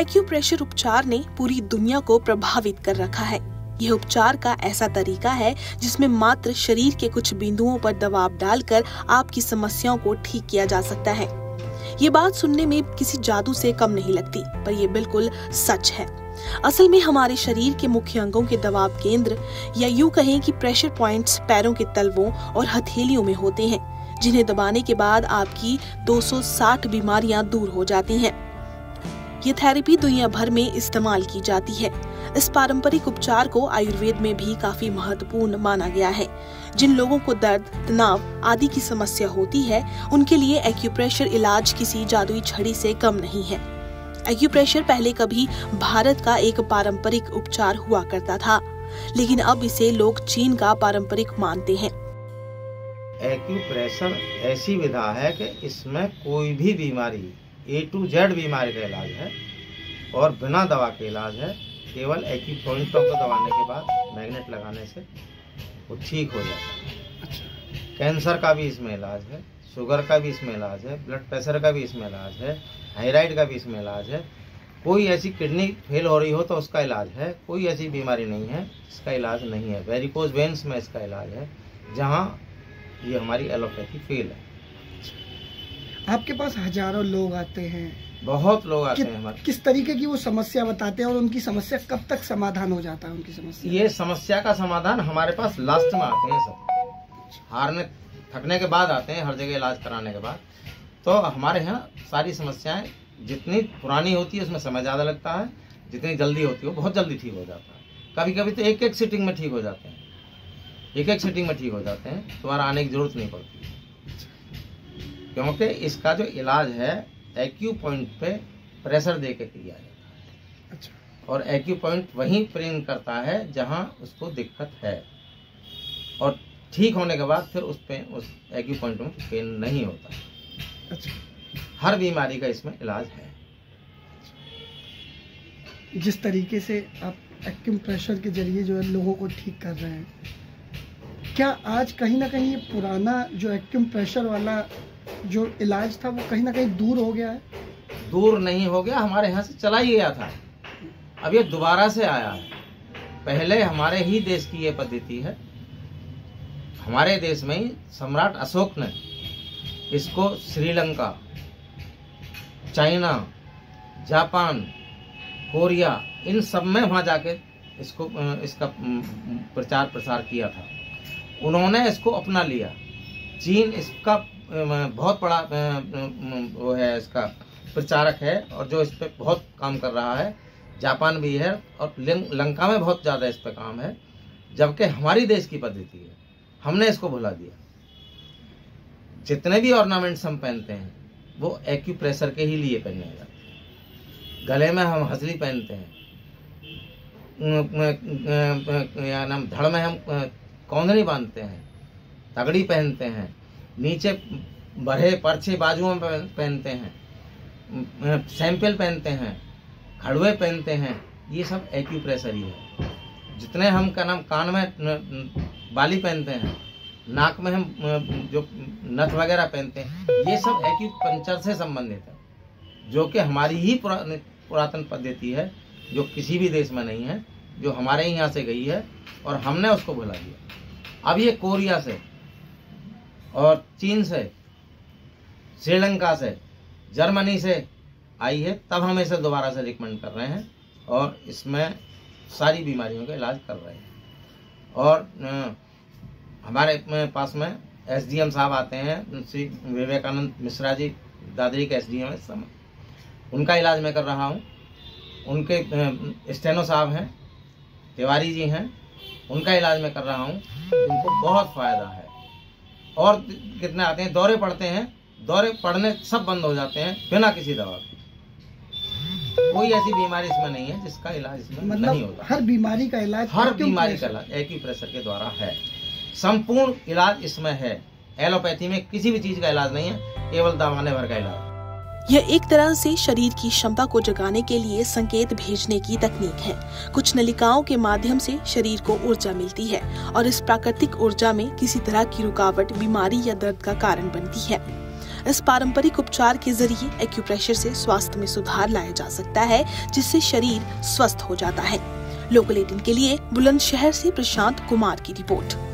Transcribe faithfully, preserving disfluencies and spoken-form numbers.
Acupressure उपचार ने पूरी दुनिया को प्रभावित कर रखा है। यह उपचार का ऐसा तरीका है जिसमें मात्र शरीर के कुछ बिंदुओं पर दबाव डालकर आपकी समस्याओं को ठीक किया जा सकता है। ये बात सुनने में किसी जादू से कम नहीं लगती, पर यह बिल्कुल सच है। असल में हमारे शरीर के मुख्य अंगों के दबाव केंद्र या यूं कहें कि प्रेशर पॉइंट्स पैरों के तलवों और हथेलियों में होते हैं, जिन्हें दबाने के बाद आपकी दो सौ साठ बीमारियां दूर हो जाती हैं। ये थेरेपी दुनिया भर में इस्तेमाल की जाती है। इस पारंपरिक उपचार को आयुर्वेद में भी काफी महत्वपूर्ण माना गया है। जिन लोगों को दर्द, तनाव आदि की समस्या होती है, उनके लिए एक्यूप्रेशर इलाज किसी जादुई छड़ी से कम नहीं है। एक्यूप्रेशर पहले कभी भारत का एक पारंपरिक उपचार हुआ करता था, लेकिन अब इसे लोग चीन का पारंपरिक मानते हैं। एक्यूप्रेशर ऐसी विधा है कि इसमें कोई भी बीमारी, ए टू जेड बीमारी का इलाज है और बिना दवा के इलाज है। केवल एक्यूपॉइंट को दबाने के बाद मैग्नेट लगाने से वो ठीक हो जाता है। अच्छा। कैंसर का भी इसमें इलाज है, शुगर का भी इसमें इलाज है, ब्लड प्रेशर का भी इसमें इलाज है, थायराइड का भी इसमें इलाज है। कोई ऐसी किडनी फेल हो रही हो तो उसका इलाज है। कोई ऐसी बीमारी नहीं है इसका इलाज नहीं है। वेरिकोज वेंस में इसका इलाज है, जहाँ ये हमारी एलोपैथी फेल है। आपके पास हजारों लोग आते हैं, बहुत लोग आते कि, हैं हमारे। किस तरीके की वो समस्या बताते हैं और उनकी समस्या कब तक समाधान हो जाता है? उनकी समस्या ये समस्या का समाधान हमारे पास लास्ट में आते हैं सब, हारने थकने के बाद आते हैं, हर जगह इलाज कराने के बाद। तो हमारे यहाँ सारी समस्याएं जितनी पुरानी होती है उसमें समय ज़्यादा लगता है, जितनी जल्दी होती है बहुत जल्दी ठीक हो जाता है। कभी कभी तो एक एक सीटिंग में ठीक हो जाते हैं, एक एक सीटिंग में ठीक हो जाते हैं। दोबारा आने की जरूरत नहीं पड़ती, क्योंकि इसका जो इलाज है एक्यूपॉइंट पे प्रेशर दे के किया जाता है। अच्छा। और एक्यूपॉइंट वहीं प्रेम करता है जहां उसको दिक्कत है, और ठीक होने के बाद फिर उस पे उस एक्यूपॉइंट में पेन नहीं होता। अच्छा। हर बीमारी का इसमें इलाज है। जिस तरीके से आप एक्यूप्रेशर के जरिए जो है लोगों को ठीक कर रहे हैं, क्या आज कहीं ना कहीं ये पुराना जो एक्यूप्रेशर वाला जो इलाज था वो कहीं ना कहीं दूर हो गया है? दूर नहीं हो गया, हमारे यहाँ से चला ही गया था, अब ये दोबारा से आया है। पहले हमारे ही देश की ये पद्धति है। हमारे देश में ही सम्राट अशोक ने इसको श्रीलंका, चाइना, जापान, कोरिया, इन सब में वहाँ जाके इसको इसका प्रचार प्रसार किया था। उन्होंने इसको अपना लिया। चीन इसका बहुत बड़ा वो है, इसका प्रचारक है और जो इस पर बहुत काम कर रहा है। जापान भी है और लंका में बहुत ज़्यादा इस पर काम है, जबकि हमारी देश की पद्धति है, हमने इसको भुला दिया। जितने भी ऑर्नामेंट्स हम पहनते हैं वो एक्यूप्रेशर के ही लिए पहने जाते हैं। गले में हम हंसली पहनते हैं, या नाम धड़ में हम कौंधनी बांधते हैं, तगड़ी पहनते हैं, नीचे बड़े पर्चे बाजुओं में पहनते हैं, सैंपल पहनते हैं, खड़ुए पहनते हैं, ये सब एक्यूप्रेशर ही है। जितने हम का नाम कान में बाली पहनते हैं, नाक में हम जो नथ वगैरह पहनते हैं, ये सब एक्यूपंक्चर से संबंधित है, जो कि हमारी ही पुरा, पुरातन पद्धति है, जो किसी भी देश में नहीं है, जो हमारे यहाँ से गई है और हमने उसको भुला दिया। अब ये कोरिया से और चीन से, श्रीलंका से, जर्मनी से आई है, तब हम इसे दोबारा से रिकमेंड कर रहे हैं और इसमें सारी बीमारियों का इलाज कर रहे हैं। और हमारे पास में एसडीएम साहब आते हैं, श्री विवेकानंद मिश्रा जी, दादरी के एसडीएम हैं इस समय, उनका इलाज मैं कर रहा हूँ। उनके स्टेनो साहब हैं, तिवारी जी हैं, उनका इलाज मैं कर रहा हूँ। उनको बहुत फ़ायदा है। और कितने आते हैं, दौरे पड़ते हैं, दौरे पड़ने सब बंद हो जाते हैं बिना किसी दवा के। कोई ऐसी बीमारी इसमें नहीं है जिसका इलाज इसमें मतलब नहीं होता। हर बीमारी का इलाज हर बीमारी का इलाज एक्यूप्रेशर के द्वारा है। संपूर्ण इलाज इसमें है। एलोपैथी में किसी भी चीज का इलाज नहीं है, केवल दवाने भर का इलाज। यह एक तरह से शरीर की क्षमता को जगाने के लिए संकेत भेजने की तकनीक है। कुछ नलिकाओं के माध्यम से शरीर को ऊर्जा मिलती है और इस प्राकृतिक ऊर्जा में किसी तरह की रुकावट बीमारी या दर्द का कारण बनती है। इस पारंपरिक उपचार के जरिए एक्यूप्रेशर से स्वास्थ्य में सुधार लाया जा सकता है, जिससे शरीर स्वस्थ हो जाता है। लोकल अठारह के लिए बुलंदशहर से प्रशांत कुमार की रिपोर्ट।